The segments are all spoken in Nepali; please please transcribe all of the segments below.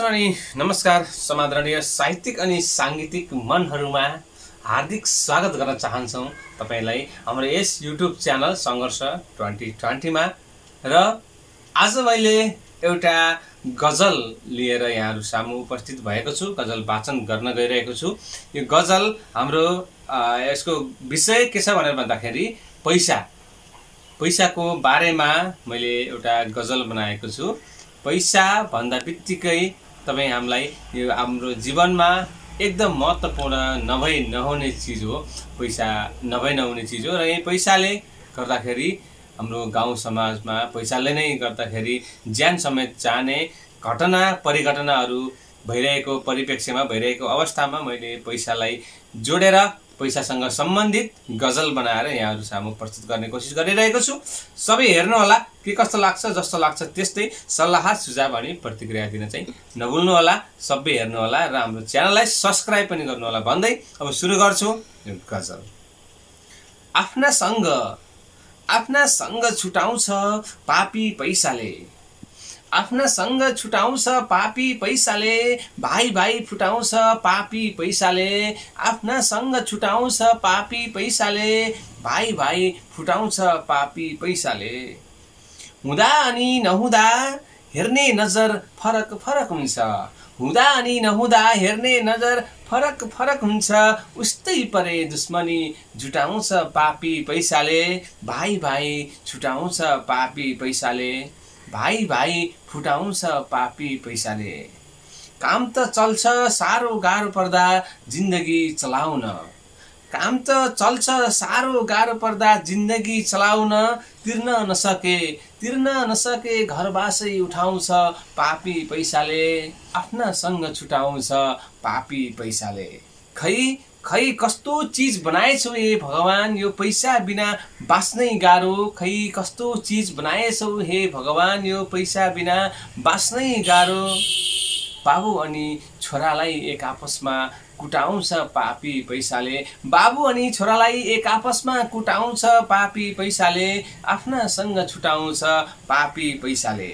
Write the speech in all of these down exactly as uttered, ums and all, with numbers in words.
हस् नमस्कार समादरणीय साहित्यिक अनि सांगीतिक मनहरुमा हार्दिक स्वागत गर्न चाहन्छौं तपाईलाई हाम्रो यस YouTube channel Sangharsh twenty twenty मा। र आज मैले एउटा गजल लिएर यहाँहरु सामु उपस्थित भएको छु, गजल वाचन गर्न गइरहेको छु। यो गजल हाम्रो यसको विषय के छ भनेर भन्दाखेरि पैसा, पैसाको बारेमा मैले एउटा गजल बनाएको छु। पैसा भन्दा बित्तिकै तपाई हामीलाई यो हाम्रो जीवनमा एकदम महत्त्वपूर्ण नभई नहुने चीज हो, पैसा नभई नहुने चीज हो। र यही पैसाले गर्दाखेरि हाम्रो गाउँ समाजमा पैसाले नै गर्दाखेरि ज्यान समेत जाने घटना परिघटनाहरू भइरहेको परिप्रेक्ष्यमा भइरहेको अवस्थामा मैले पैसालाई जोडेर पैसासँग सम्बन्धित गजल बनाएर यहाँहरु सामु प्रस्तुत गर्ने कोसिस गरिरहेको छु। सबै हेर्नु होला, के कस्तो लाग्छ जस्तो लाग्छ त्यस्तै सल्लाह सुझाव अनि प्रतिक्रिया दिन चाहिँ नभुल्नु होला, सबै हेर्नु होला र हाम्रो च्यानललाई सब्स्क्राइब पनि गर्नु होला भन्दै अब सुरु गर्छु यो गजल। आफ्ना सँग आफ्ना सँग छुटाउँछ पापी पैसाले, आफ्ना सँग छुटाउँछ पापी पैसाले, भाइ भाइ फुटाउँछ पापी पैसाले, आफ्ना सँग छुटाउँछ पापी पैसाले, भाइ भाइ फुटाउँछ पापी पैसाले। हुँदा अनि नहुँदा हेर्ने नजर फरक फरक हुन्छ, हुँदा अनि नहुँदा हेर्ने नजर फरक फरक हुन्छ, उस्तै परे दुश्मनी जुटाउँछ पापी पैसाले, भाइ भाइ छुटाउँछ पापी पैसाले, भाइ भाइ फुटाउँछ पापी पैसाले। काम त चल्छ साह्रो गाह्रो पर्दा जिन्दगी चलाउन, काम त चल्छ साह्रो गाह्रो पर्दा जिन्दगी चलाउन, तिर्न नसके तिर्न नसके घरबासै उठाउँछ पापी पैसाले, आफ्नासँग छुटाउँछ पापी पैसाले। खै खै कस्तो चीज बनाएछौ हे भगवान, यो पैसा बिना बाँच्नै गाह्रो, खै कस्तो चीज बनाएछौ हे भगवान, यो पैसा बिना बाँच्नै गाह्रो। बाबु अनि छोरालाई एक आपसमा कुटाउँछ पापी पैसाले, बाबु अनि छोरालाई एक आपसमा कुटाउँछ पापी पैसाले, आफ्नासँग छुटाउँछ पापी पैसाले।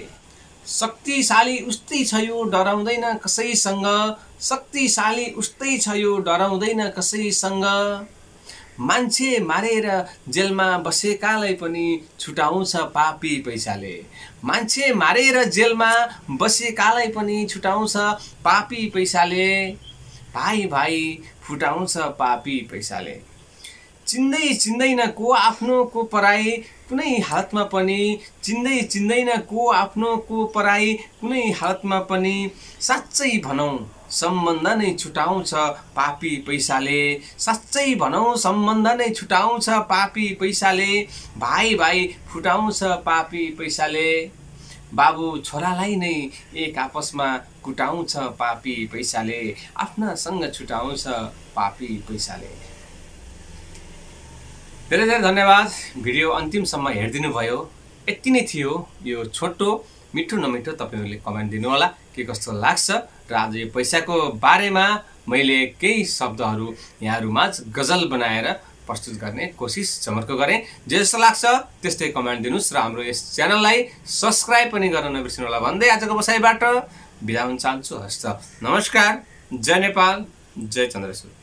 शक्तिशाली उस्तै छ यो डराउँदैन कसैसँग, शक्तिशाली उस्तै छ यो डराउँदैन कसैसँग, मान्छे मारेर जेलमा बसेकालाई पनि छुटाउँछ पापी पैसाले, मान्छे मारेर जेलमा बसेकालाई पनि छुटाउँछ पापी पैसाले, भाइ भाइ फुटाउँछ पापी पैसाले। चिन्दै चिन्दैन को आफ्नो को पराई कुनै हालतमा पनि, चिन्दै चिन्दैन को आफ्नो को पराई कुनै हालतमा पनि, साँच्चै भनौँ सम्बन्ध नै छुटाउँछ पापी पैसाले, साँच्चै भनौँ सम्बन्ध नै छुटाउँछ पापी पैसाले, भाइ भाइ फुटाउँछ पापी पैसाले। बाबु छोरालाई नै एक आपसमा कुटाउँछ पापी पैसाले, आफ्नासँग छुटाउँछ पापी पैसाले। धेरै धेरै धन्यवाद, भिडियो अन्तिमसम्म हेरिदिनु भयो। यति नै थियो यो छोटो मिठो नमिठो, तपाईहरुले कमेन्ट दिनु होला के कस्तो लाग्छ। र आज यो पैसाको बारेमा मैले केही शब्दहरू यहाँहरुमाझ गजल बनाएर प्रस्तुत गर्ने कोसिस जमर्को गरे। जे जस्तो लाग्छ त्यस्तै कमेन्ट दिनुस् र हाम्रो यस च्यानललाई सब्स्क्राइब पनि गर्न नबिर्सनु होला भन्दै आजको बसाइबाट बिदा हुन चाहन्छु। हस्त नमस्कार, जय नेपाल, जय चन्द्रेश्वर।